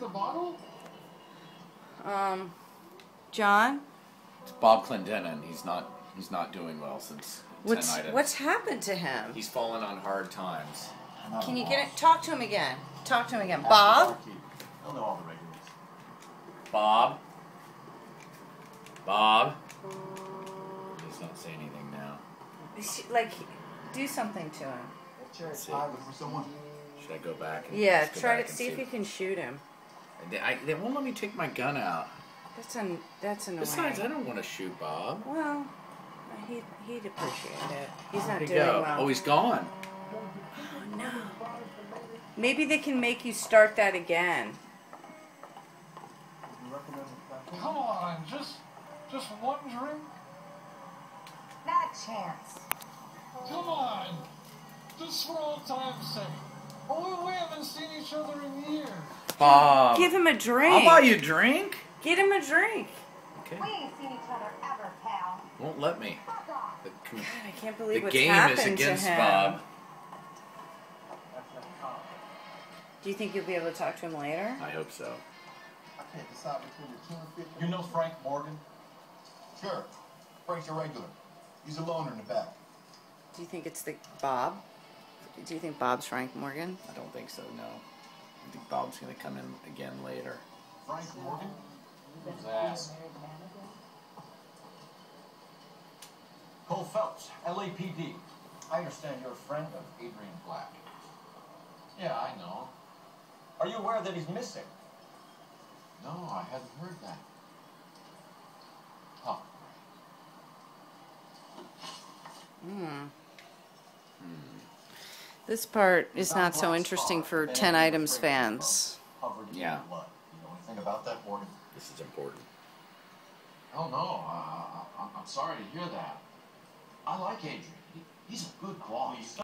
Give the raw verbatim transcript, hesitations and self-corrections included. the bottle? Um, John? It's Bob Clendenin. He's not he's not doing well since what's, tonight. What's happened to him? He's fallen on hard times. Can you get it? Talk to him again. Talk to him again. Bob? He'll know all the regulars. Bob? Bob? Please don't say anything now. Like, do something to him. Should I go back? And yeah, try back to see, see if you can shoot him. They, I, they won't let me take my gun out. That's an that's annoying. Besides, I don't want to shoot Bob. Well, he he'd appreciate it. He's not doing go? well. Oh, he's gone. Oh no. Maybe they can make you start that again. Come on, just just one drink. Not a chance. Come on. Just for all time's sake. Oh, we haven't seen each other in years. Bob. Give him a drink. I'll buy you a drink. Get him a drink. Okay. We ain't seen each other ever, pal. Won't let me. Fuck off. The, God, I can't believe what's happened to him. The game is against Bob. Do you think you'll be able to talk to him later? I hope so. I can't decide between the two and fifty. You know Frank Morgan? Sure. Frank's a regular. He's a loner in the back. Do you think it's the Bob? Do you think Bob's Frank Morgan? I don't think so, no. I think Bob's going to come in again later. Frank Morgan? Who's that? Cole Phelps, L A P D. I understand you're a friend of Adrian Black. Yeah, I know. Are you aware that he's missing? No, I hadn't heard that. Huh. Hmm. Hmm. This part is not so interesting for ten Items fans. Yeah. This is important. Oh, no. Uh, I'm sorry to hear that. I like Adrian. He's a good boss.